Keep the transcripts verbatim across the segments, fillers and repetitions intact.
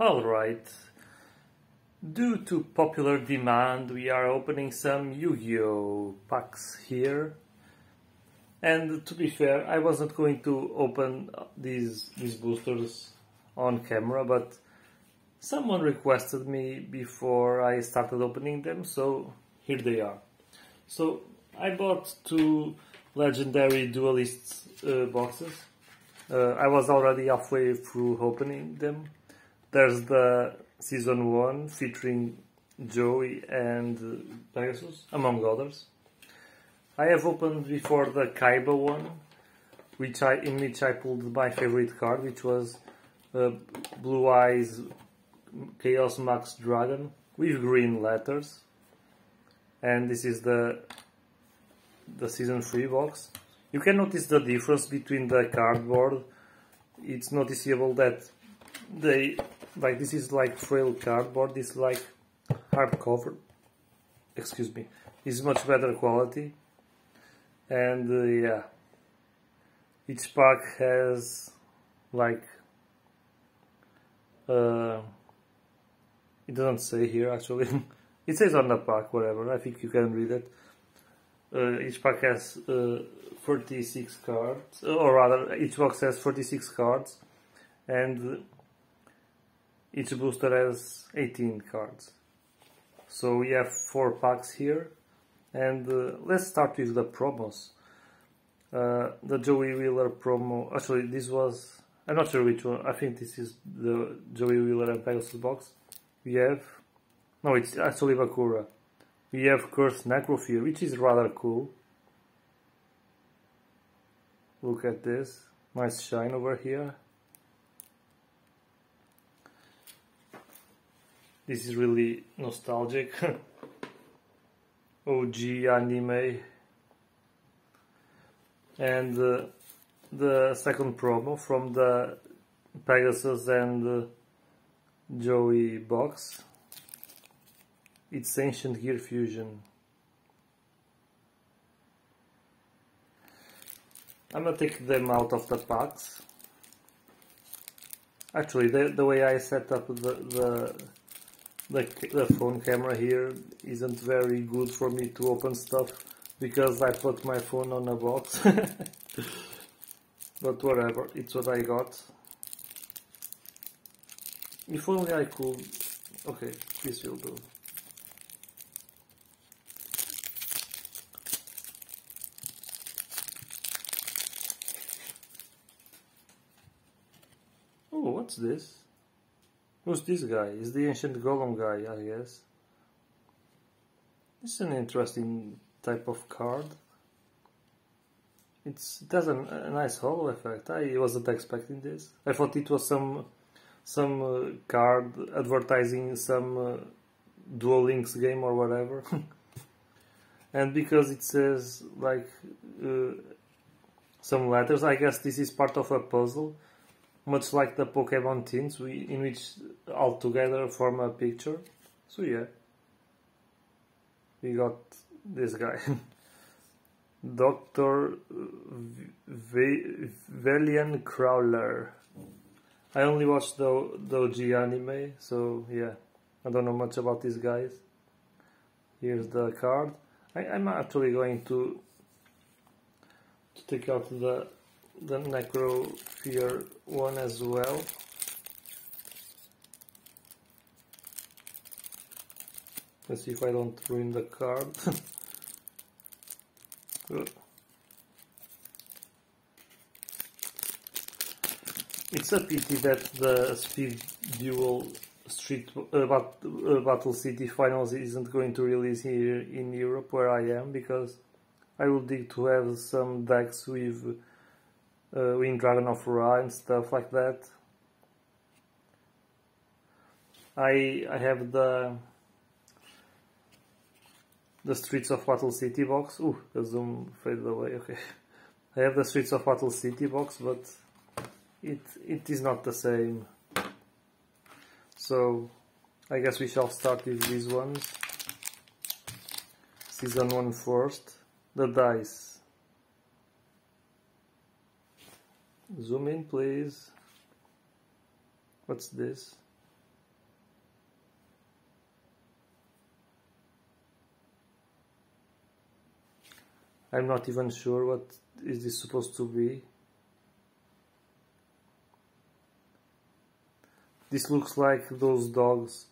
Alright, due to popular demand we are opening some Yu-Gi-Oh packs here, and to be fair I wasn't going to open these, these boosters on camera, but someone requested me before I started opening them, so here they are. So I bought two Legendary Duelists uh, boxes. Uh, I was already halfway through opening them. There's the Season one featuring Joey and Pegasus, among others. I have opened before the Kaiba one, which I, in which I pulled my favorite card, which was uh, Blue Eyes Chaos Max Dragon with green letters. And this is the, the Season three box. You can notice the difference between the cardboard. It's noticeable that they, like, this is like frail cardboard, this like hard cover, excuse me, is much better quality. And uh, yeah, each pack has like, uh, it doesn't say here actually, it says on the pack, whatever, I think you can read it. Uh, each pack has uh, thirty-six cards, or rather, each box has thirty-six cards, and each booster has eighteen cards. So we have four packs here, and uh, let's start with the promos. Uh, the Joey Wheeler promo, actually this was, I'm not sure which one, I think this is the Joey Wheeler and Pegasus box. We have, no, it's actually Bakura. We have Curse Necrofear, which is rather cool. Look at this, nice shine over here. This is really nostalgic. O G anime. And uh, the second promo from the Pegasus and uh, Joey box. It's Ancient Gear Fusion. I'm gonna take them out of the packs. Actually, the, the way I set up the... the The, the phone camera here isn't very good for me to open stuff because I put my phone on a box. But whatever, it's what I got. If only I could... Okay, this will do. Oh, what's this? Who's this guy? Is the Ancient Golem guy, I guess. It's an interesting type of card. It's, it has a, a nice hollow effect. I wasn't expecting this. I thought it was some some uh, card advertising some uh, Duel Links game or whatever. And because it says like uh, some letters, I guess this is part of a puzzle. Much like the Pokemon teams, we, in which all together form a picture. So yeah, we got this guy. Doctor Vellian Crowler. I only watched the, the O G anime, so yeah, I don't know much about these guys. Here's the card. I, I'm actually going to, to take out the the Necrofear one as well. Let's see if I don't ruin the card. It's a pity that the Speed Duel Street uh, bat uh, Battle City Finals isn't going to release here in Europe where I am, because I would dig to have some decks with Uh, Winged Dragon of Ra and stuff like that. I I have the the Streets of Battle City box. Ooh, the zoom faded away. Okay, I have the Streets of Battle City box, but it it is not the same. So I guess we shall start with these ones. Season one first. The dice. Zoom in, please. What's this? I'm not even sure what is this supposed to be. This looks like those dogs,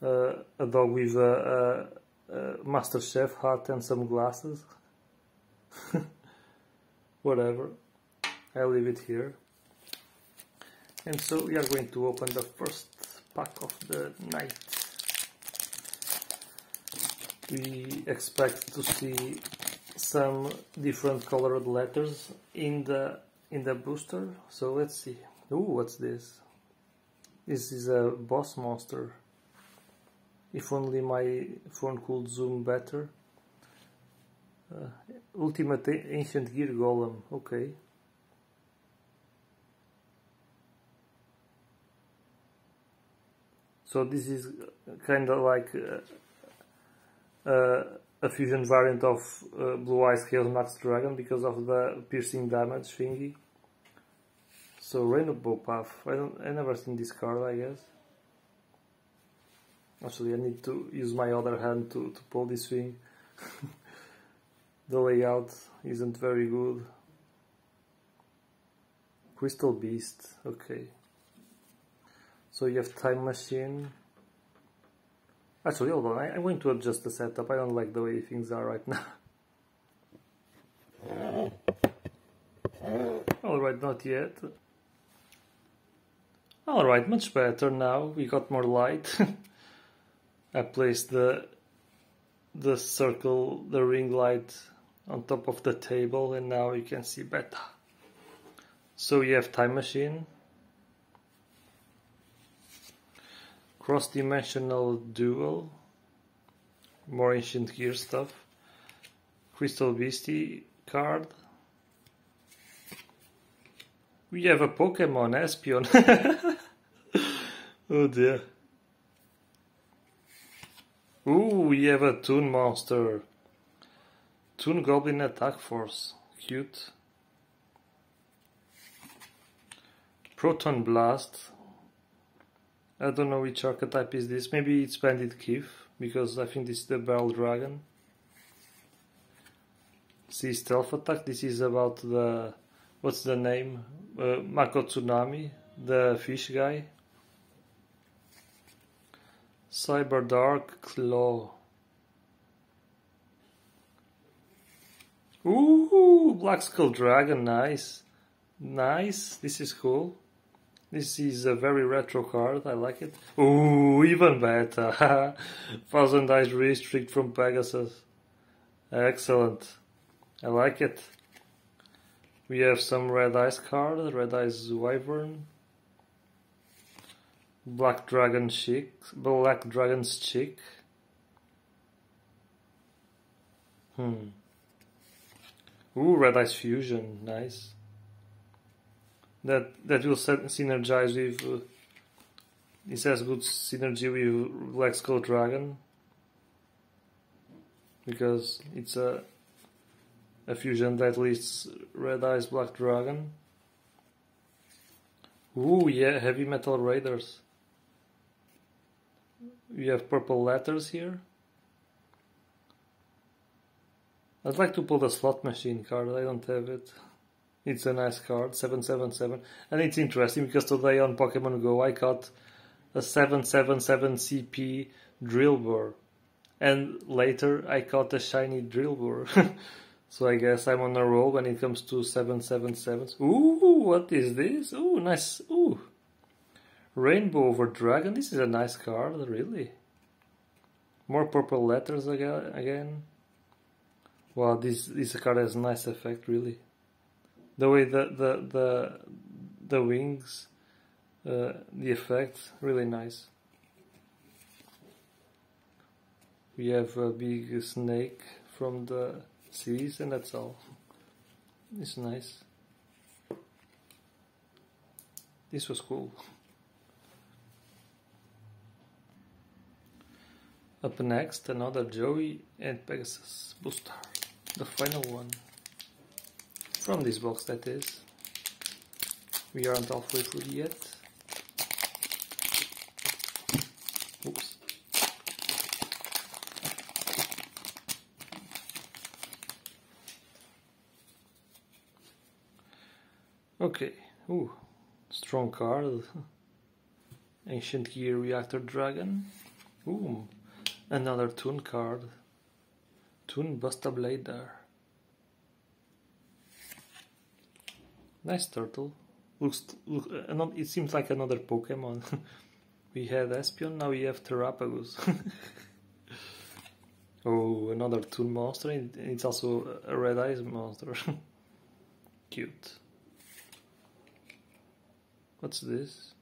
uh, a dog with a, a, a Master Chef hat and some glasses. Whatever, I'll leave it here. And so we are going to open the first pack of the night. We expect to see some different colored letters in the in the booster. So let's see. Ooh, what's this? This is a boss monster. If only my phone could zoom better. Uh, Ultimate Ancient Gear Golem. Okay. So this is kind of like uh, uh, a fusion variant of uh, Blue Eyes Chaos Max Dragon because of the piercing damage thingy. So Rainbow Path. I don't. I never seen this card. I guess. Actually, I need to use my other hand to to pull this thing. The layout isn't very good. Crystal Beast. Okay. So you have Time Machine. Actually, hold on, I, I'm going to adjust the setup. I don't like the way things are right now. Alright, not yet. Alright, much better now. We got more light. I placed the, the circle, the ring light on top of the table and now you can see better. So you have Time Machine. Cross-Dimensional Duel, more Ancient Gear stuff, Crystal Beastie card. We have a Pokemon, Espeon. Oh dear. Ooh, we have a Toon monster. Toon Goblin Attack Force, cute. Proton Blast. I don't know which archetype is this, maybe it's Bandit Keith, because I think this is the Barrel Dragon. See, Stealth Attack, this is about the... what's the name? Uh, Mako Tsunami, the fish guy. Cyber Dark Claw. Ooh, Black Skull Dragon, nice. Nice, this is cool. This is a very retro card, I like it. Ooh, even better! Thousand-Eyes Restrict from Pegasus. Excellent. I like it. We have some Red Eyes card, Red Eyes Wyvern. Black Dragon Chick, Black Dragon's Chick. Hmm. Ooh, Red Eyes Fusion, nice. That that will synergize with. Uh, it has good synergy with Black Skull Dragon because it's a a fusion that lists Red Eyes Black Dragon. Ooh yeah, Heavy Metal Raiders. We have purple letters here. I'd like to pull the Slot Machine card. I don't have it. It's a nice card, seven seven seven, and it's interesting because today on Pokemon Go I got a seven seven seven C P drill burr, and later I caught a shiny drill burr. So I guess I'm on a roll when it comes to seven seven sevens. Ooh, what is this? Ooh, nice. Ooh, Rainbow Over Dragon. This is a nice card, really. More purple letters again. Wow, this this card has a nice effect, really. The way the the the, the wings, uh, the effect, really nice. We have a big snake from the seas, and that's all. It's nice. This was cool. Up next, another Joey and Pegasus booster, the final one. From this box, that is. We aren't halfway through yet. Oops. Okay, ooh, strong card. Ancient Gear Reactor Dragon. Ooh, another Toon card. Toon Busta Blade there. Nice turtle. Looks look, uh, it seems like another Pokemon. We had Espeon, now we have Terrapagus. Oh, another Toon monster, and it's also a Red Eyes monster. Cute. What's this?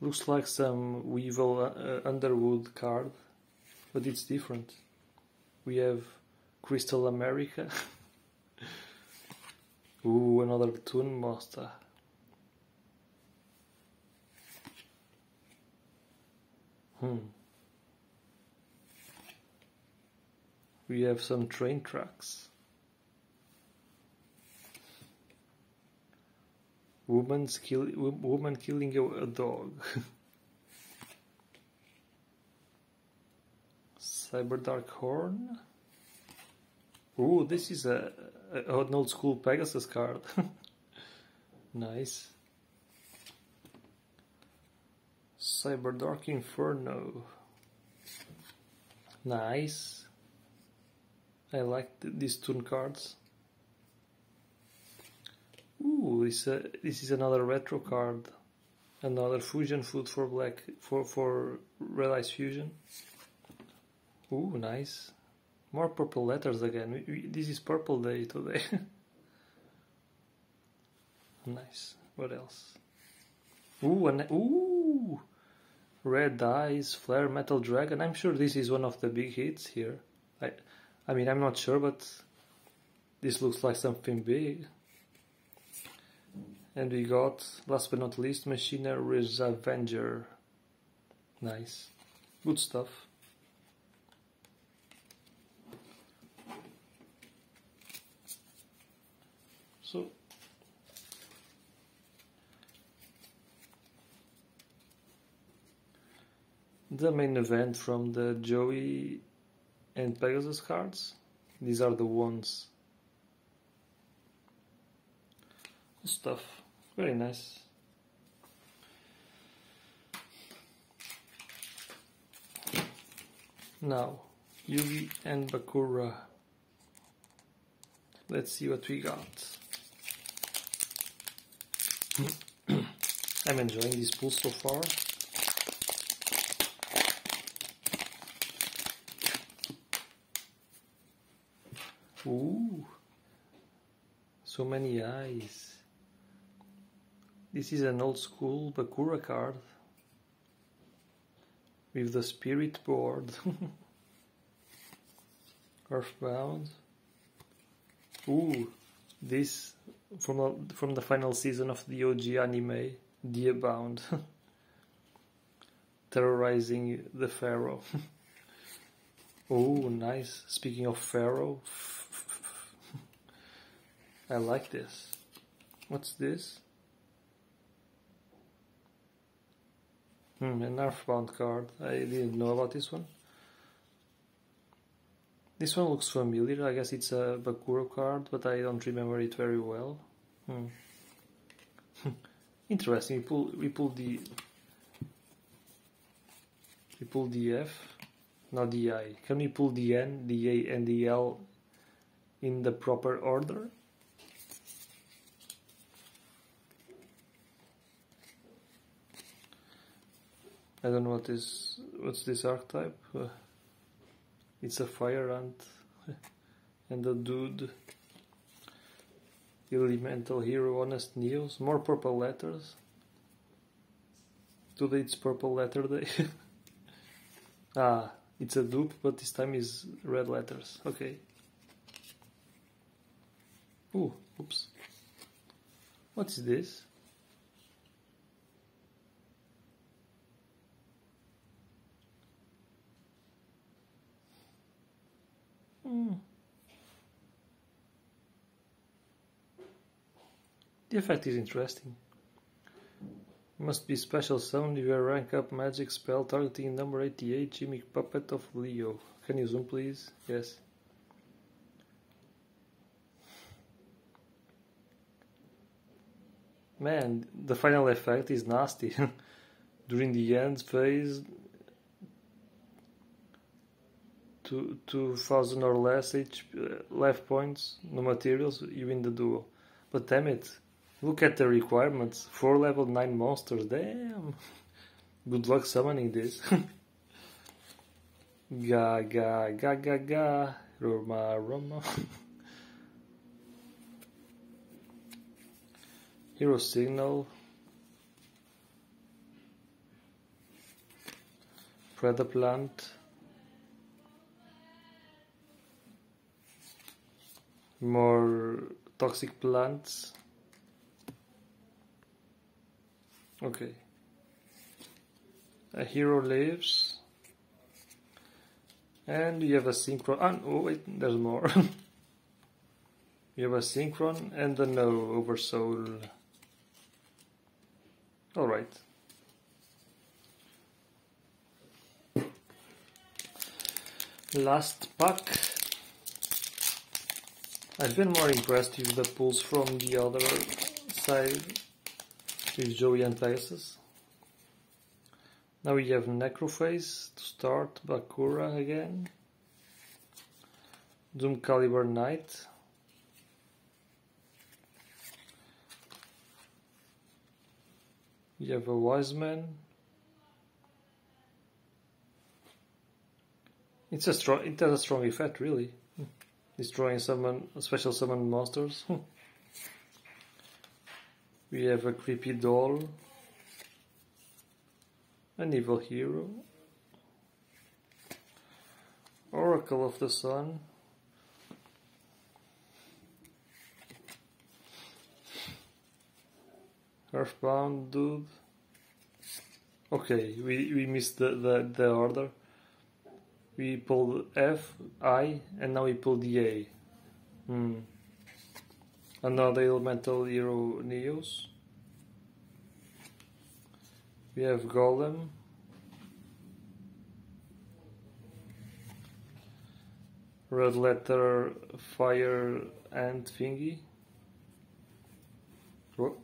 Looks like some Weevil uh, Underwood card, but it's different. We have Crystal America. Ooh, another Toon monster. Hmm. We have some train tracks. Woman's kill, woman killing a dog. Cyber Dark Horn. Ooh, this is a, a an old school Pegasus card. Nice. Cyber Dark Inferno. Nice. I like th these Toon cards. Ooh, this, uh, this is another retro card, another fusion food for black for for Red Eyes Fusion. Ooh, nice, more purple letters again. We, we, this is purple day today. Nice. What else? Ooh, and ooh, Red Eyes Flare Metal Dragon. I'm sure this is one of the big hits here. I, I mean, I'm not sure, but this looks like something big. And we got, last but not least, Machinery's Avenger. Nice. Good stuff. So. The main event from the Joey and Pegasus cards. These are the ones. Good stuff. Very nice. Now, Yugi and Bakura. Let's see what we got. I'm enjoying this pool so far. Ooh, so many eyes. This is an old school Bakura card with the spirit board. Earthbound. Ooh, this from from the final season of the O G anime, Diabound. Terrorizing the Pharaoh. Oh, nice. Speaking of Pharaoh, I like this. What's this? Hmm, an Earthbound card. I didn't know about this one. This one looks familiar. I guess it's a Bakura card, but I don't remember it very well. Hmm. Interesting. We pull, we pull the, we pull the F, not the I. Can we pull the N, the A, and the L in the proper order? I don't know what is, what's this archetype. Uh, it's a fire ant and a dude. Elemental Hero, Honest Neos. More purple letters. Today it's purple letter day. Ah, it's a dupe, but this time is red letters. Okay. Ooh, oops. What is this? The effect is interesting. Must be special summoned if you are rank up magic spell targeting number eighty-eight, Gimmick Puppet of Leo. Can you zoom please? Yes. Man, the final effect is nasty. During the end phase, two, two thousand or less H P, life points, no materials, you win the duel. But damn it, look at the requirements. Four level nine monsters, damn. Good luck summoning this. Ga ga ga ga ga. Roma Roma. Hero Signal, Predaplant, more toxic plants. Okay, a hero lives, and you have a Synchron. Ah, oh wait, there's more. You have a Synchron and a no Oversoul. All right. Last pack. I've been more impressed with the pulls from the other side with Joey and Pegasus. Now we have Necroface to start, Bakura again, Doom Caliber Knight, you have a Wise Man. It's a strong. It has a strong effect, really. Destroying summon, special summon monsters. We have a creepy doll, an evil hero, Oracle of the Sun. Earthbound dude. Okay, we, we missed the, the, the order. We pulled F, I, and now we pulled the A. Hmm. Another elemental hero, Neos. We have Golem. Red letter fire and thingy. Whoa.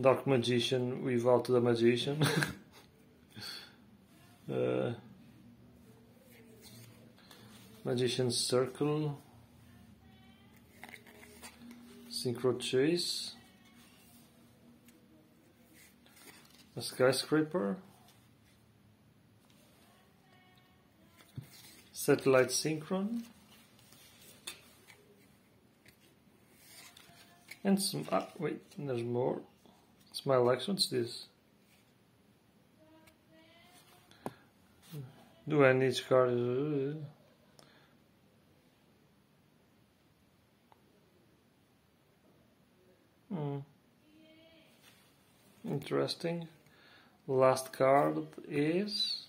Dark Magician without the Magician. uh, Magician's Circle, Synchro Chase, a Skyscraper, Satellite Synchron, and some. Ah, wait, there's more. Smile actions, this. Do I need card? Hmm. Interesting. Last card is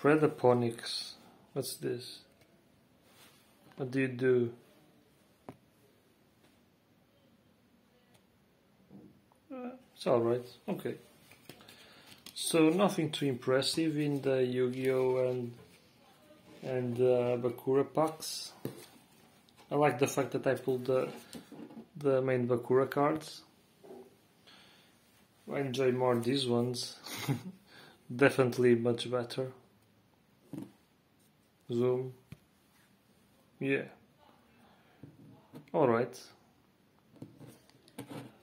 Predaponics. What's this? What do you do? It's alright, okay. So nothing too impressive in the Yu-Gi-Oh! and, and uh, Bakura packs. I like the fact that I pulled the, the main Bakura cards. I enjoy more these ones. Definitely much better. Zoom. Yeah. Alright.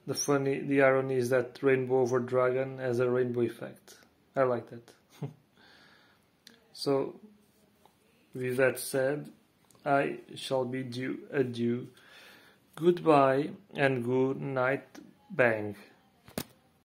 The funny, the irony is that Rainbow Over Dragon has a rainbow effect. I like that. So, with that said, I shall bid you adieu, goodbye, and good night, bang.